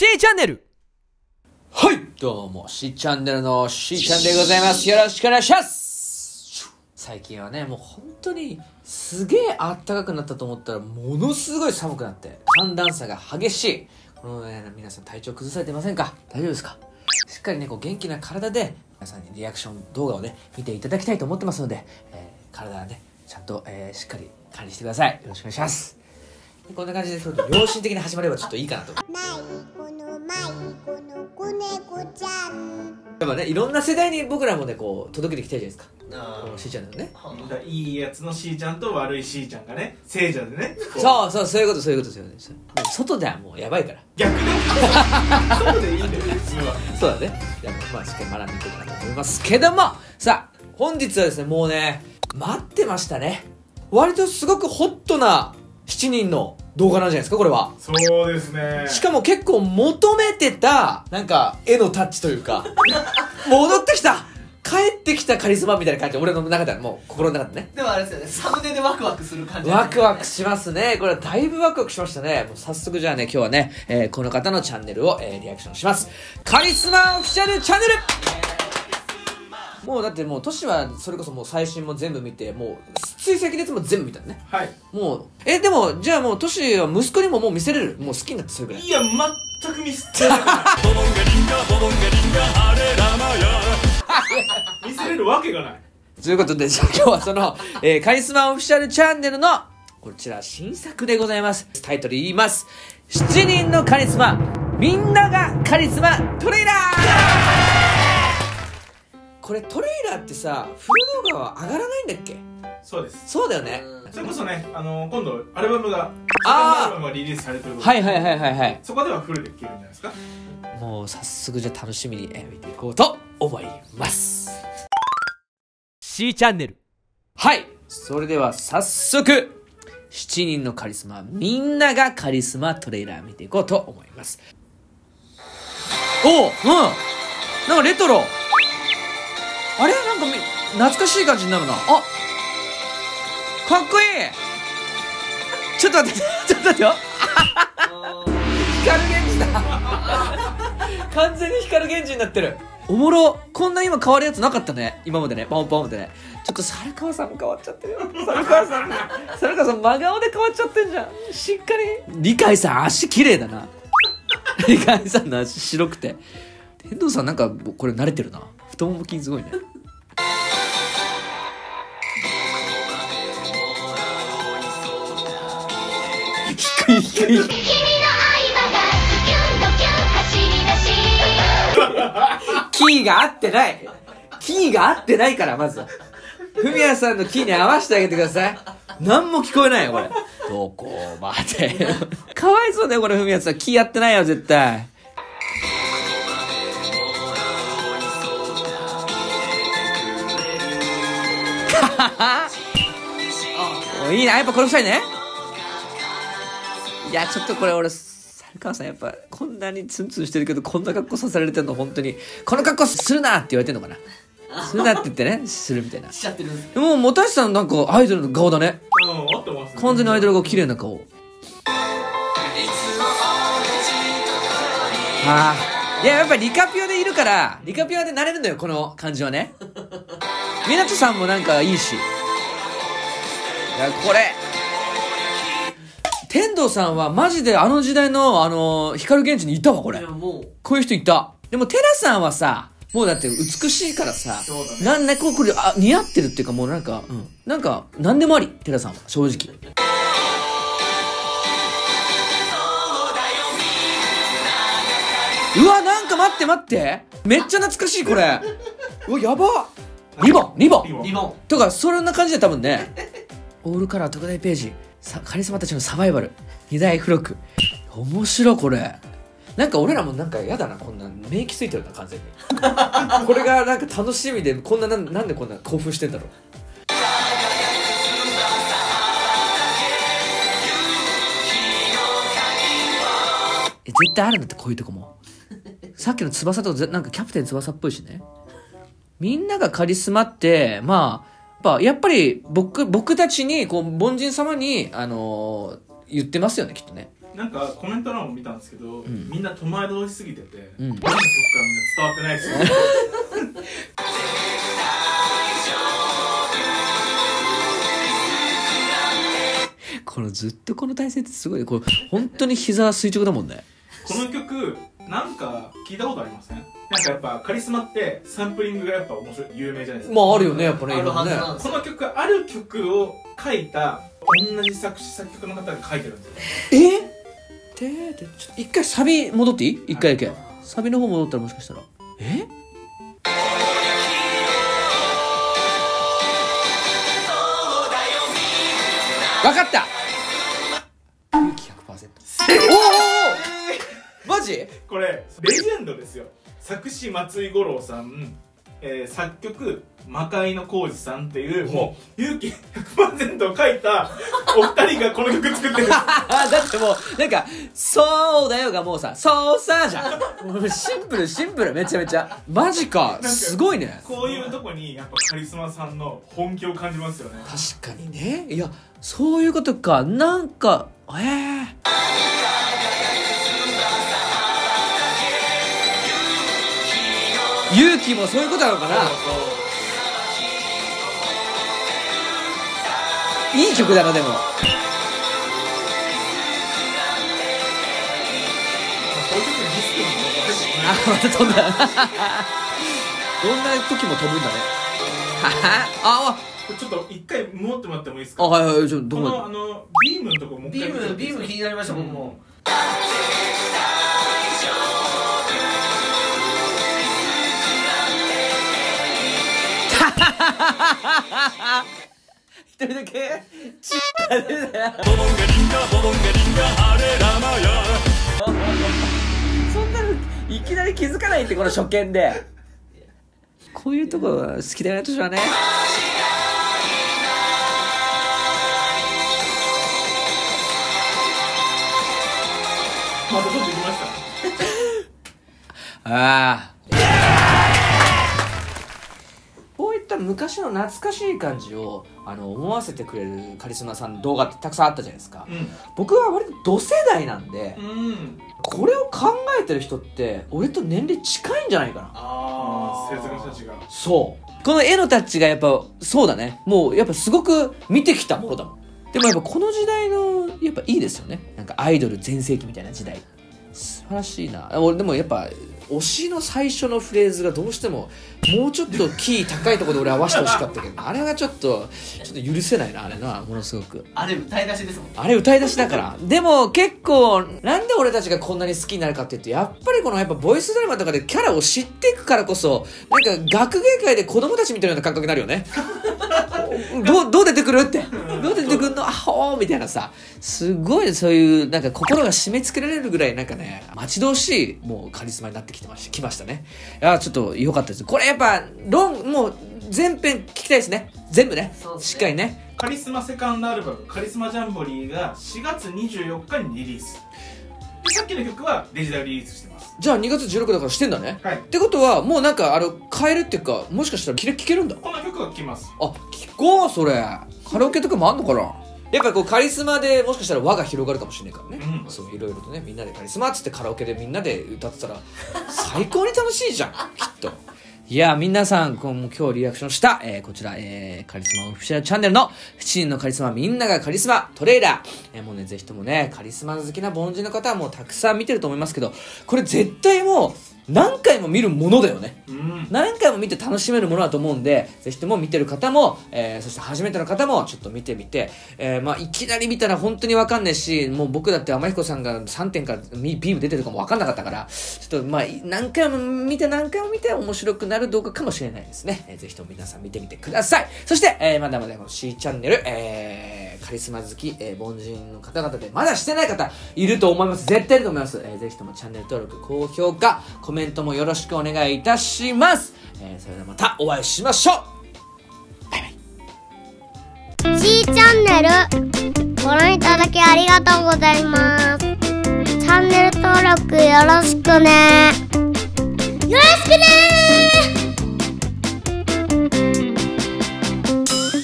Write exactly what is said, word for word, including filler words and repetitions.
C チャンネル。はい、どうも C チャンネルの C ちゃんでございます。よろしくお願いします。最近はね、もう本当にすげえあったかくなったと思ったらものすごい寒くなって、寒暖差が激しい。このね、皆さん体調崩されてませんか？大丈夫ですか？しっかりね、こう元気な体で皆さんにリアクション動画をね見ていただきたいと思ってますので、えー、体はねちゃんと、えー、しっかり管理してください。よろしくお願いします。こんな感じでちょっと良心的に始まればちょっといいかなと。やっぱね、いろんな世代に僕らもねこう届けていきたいじゃないですか。 C ちゃんのね、いいやつの C ちゃんと悪い C ちゃんがね、聖者でね。そうそう、そういうことそういうことですよね。外ではもうやばいから、逆に外でいいんだよ普通は。そうだね。まあしっかり学んでいこうかなと思いますけども、さあ本日はですね、もうね待ってましたね。割とすごくホットなしちにんの動画なんじゃないですか、これは。そうですね。しかも結構求めてた、なんか、絵のタッチというか、戻ってきた、帰ってきたカリスマみたいな感じ、俺の中ではもう心の中でね。でもあれですよね、サムネでワクワクする感じ、ね。ワクワクしますね。これはだいぶワクワクしましたね。もう早速じゃあね、今日はね、えー、この方のチャンネルを、えー、リアクションします。カリスマオフィシャルチャンネル、えー、もうだってもう、トシはそれこそもう最新も全部見て、もう、つい先日も全部見たね。はい。もう、え、でも、じゃあもう、トシは息子にももう見せれる。もう好きになってそれぐらい。いや、全く見せてない。見せれるわけがない。ということで、じゃあ今日はその、えー、カリスマオフィシャルチャンネルの、こちら、新作でございます。タイトル言います。しちにんのカリスマ、みんながカリスマトレーラー。これ、トレーラーってさ、フル動画は上がらないんだっけ？そうです。そうだよね。それこそね、あのー、今度アルバムがアルバムがリリースされてることで、はいはいはいはいはい、そこではフルで聴けるんじゃないですか。もう早速じゃあ楽しみに見ていこうと思います。 C チャンネル。はい、それでは早速しちにんのカリスマみんながカリスマトレーラー見ていこうと思います。おお、うん、なんかレトロ、あれなんかみ懐かしい感じになるな。あ、かっこいい。ちょっと待って、ちょっと待ってよ。光源氏だ。完全に光源氏になってる。おもろ。こんな今変わるやつなかったね。今までね。バンバンでね。ちょっと猿川さんも変わっちゃってるよ。猿川さん、猿川さん真顔で変わっちゃってんじゃん。しっかり。理解さん足綺麗だな。理解さんの足白くて。天童さんなんかこれ慣れてるな。太もも筋すごいね。君の愛馬がキュンとキュン走り出し、キーが合ってない、キーが合ってないから、まずフミヤさんのキーに合わせてあげてください。何も聞こえないよこれ。どこまでかわいそうだよこれ、フミヤさんキー合ってないよ絶対。いいな、やっぱこれ二人ね。いや、ちょっとこれ俺、猿川さんやっぱこんなにツンツンしてるけどこんな格好させられてるの本当に、この格好するなって言われてるのかな。するなって言ってね、するみたいな。しちゃってる。もう本橋さんなんかアイドルの顔だね。うん、合ってますね。完全にアイドルが綺麗な顔。ああ、いややっぱリカピオでいるからリカピオで慣れるのよこの感じはね。みなとさんもなんかいいし。いやこれ。天童さんはマジであの時代のあのー、光源氏にいたわこれ。いやもうこういう人いた。でもテラさんはさ、もうだって美しいからさ、そうだね、なんねこうこれあ似合ってるっていうか、もうなんか、うん、なんか何でもあり、テラさんは正直。うわ、なんか待って待って、めっちゃ懐かしいこれ。うわやば。リボンリボンリボンとかそんな感じで多分ね。オールカラー特大ページ。さカリスマたちのサバイバル二大付録、面白いこれ。なんか俺らもなんかやだな、こんな免疫ついてるな完全に。これがなんか楽しみで、こんなな ん, なんでこんな興奮してんだろう。え絶対あるんだってこういうとこも。さっきの翼となんかキャプテン翼っぽいしね。みんながカリスマってまあやっぱり僕僕たちにこう凡人様に、あのー、言ってますよねきっとね。なんかコメント欄を見たんですけど、うん、みんな戸惑いすぎてて、うん、何の曲かみんな伝わってないですよこのずっとこの体勢ってすごい、これ本当に膝垂直だもんねこの曲なんか聞いたことありません？なんかやっぱカリスマってサンプリングがやっぱ面白い有名じゃないですか。まああるよねやっぱね。あるはずなんですよ。この曲ある曲を書いた同じ作詞作曲の方が書いてるんですよ。え？ででちょっと一回サビ戻っていい？一回だけ。サビの方戻ったらもしかしたら。え？わかった。勇気 ひゃくパーセント。おおおお。マジ？これレジェンドですよ。作詞松井五郎さん、えー、作曲魔界の浩二さんっていう、うん、もう勇気 ひゃくパーセント を書いたお二人がこの曲作ってるだってもうなんか「そうだよ」がもうさ「そうさ」じゃんシンプルシンプルめちゃめちゃマジかすごいね。こういうとこにやっぱカリスマさんの本気を感じますよね。確かにね。いやそういうことか。なんかええ勇気もそういうことなのかな。いい曲だな。でもあ、また飛んだどんな時も飛ぶんだねああちょっと一回戻ってもらってもいいですか。あ、はいはい、ちょっとこのあのビームのとこもう一回見てみて。ビーム、ビーム気になりました、うん、僕も一人だけチッタ出たよ。そんなのいきなり気づかないってこの初見でこういうとこ好きだよね私はね。またちょっと行きましたああ昔の懐かしい感じをあの思わせてくれるカリスマさんの動画ってたくさんあったじゃないですか、うん、僕は割と同世代なんで、うん、これを考えてる人って俺と年齢近いんじゃないかな。ああ、制作の人たちがそうこの絵のタッチがやっぱそうだね。もうやっぱすごく見てきたものだもん。でもやっぱこの時代のやっぱいいですよね。なんかアイドル全盛期みたいな時代素晴らしいな。俺でもやっぱ推しの最初のフレーズがどうしてももうちょっとキー高いところで俺合わせてほしかったけどあれがちょっとちょっと許せないな。あれなものすごくあれ歌い出しですもん。あれ歌い出しだからでも結構なんで俺たちがこんなに好きになるかっていうとやっぱりこのやっぱボイスドラマとかでキャラを知っていくからこそなんか学芸会で子供たちみたいな感覚になるよねど, どう出てくるってどう出てくるのアホみたいなさすごいそういうなんか心が締め付けられるぐらいなんかね待ち遠しいもうカリスマになってきてましたきましたね。いやちょっと良かったです。これやっぱロンもう全編聞きたいですね。全部ねしっかりね。カリスマセカンドアルバム「カリスマジャンボリー」がしがつにじゅうよっかにリリース。さっきの曲はデジタルリリースしてます。じゃあにがつじゅうろくだからしてんだね、はい、ってことはもうなんかあれ変えるっていうかもしかしたらキレ聴けるんだ。この曲は聴きます。あ、聴こう。それカラオケとかもあんのかなやっぱこうカリスマでもしかしたら輪が広がるかもしれないからね、うん、そういろいろとねみんなでカリスマっつってカラオケでみんなで歌ってたら最高に楽しいじゃんきっと。いや皆さん今日リアクションした、えー、こちら、えー、カリスマオフィシャルチャンネルのしちにんのカリスマみんながカリスマトレーラー、えー、もうねぜひともねカリスマ好きな凡人の方はもうたくさん見てると思いますけどこれ絶対もう何回も見るものだよね、うん、何回も見て楽しめるものだと思うんでぜひとも見てる方も、えー、そして初めての方もちょっと見てみて、えー、まあいきなり見たら本当にわかんないしもう僕だって天彦さんがさんてんからビーム出てるかもわかんなかったからちょっとまあ何回も見て何回も見て面白くなる動画かもしれないですね、えー、ぜひとも皆さん見てみてください。そして、えー、まだまだこの C チャンネル、えー、カリスマ好き、えー、凡人の方々でまだしてない方いると思います。絶対いると思います、えー、ぜひともチャンネル登録高評価コメントもよろしくお願いいたします、えー、それではまたお会いしましょう。バイバイ。 C チャンネルご覧いただきありがとうございます。チャンネル登録よろしくね。よろしくねー。